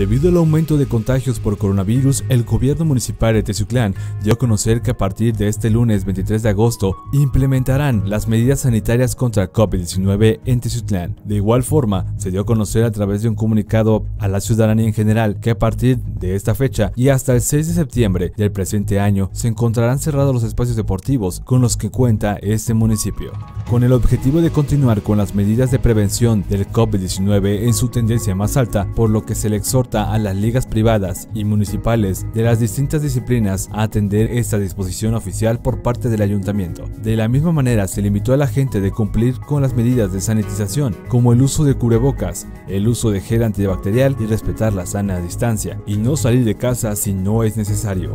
Debido al aumento de contagios por coronavirus, el gobierno municipal de Teziutlán dio a conocer que a partir de este lunes 23 de agosto implementarán las medidas sanitarias contra COVID-19 en Teziutlán. De igual forma, se dio a conocer a través de un comunicado a la ciudadanía en general que a partir de esta fecha y hasta el 6 de septiembre del presente año se encontrarán cerrados los espacios deportivos con los que cuenta este municipio, con el objetivo de continuar con las medidas de prevención del COVID-19 en su tendencia más alta, por lo que se le exhorta a las ligas privadas y municipales de las distintas disciplinas a atender esta disposición oficial por parte del ayuntamiento. De la misma manera, se limitó a la gente de cumplir con las medidas de sanitización, como el uso de cubrebocas, el uso de gel antibacterial y respetar la sana distancia, y no salir de casa si no es necesario.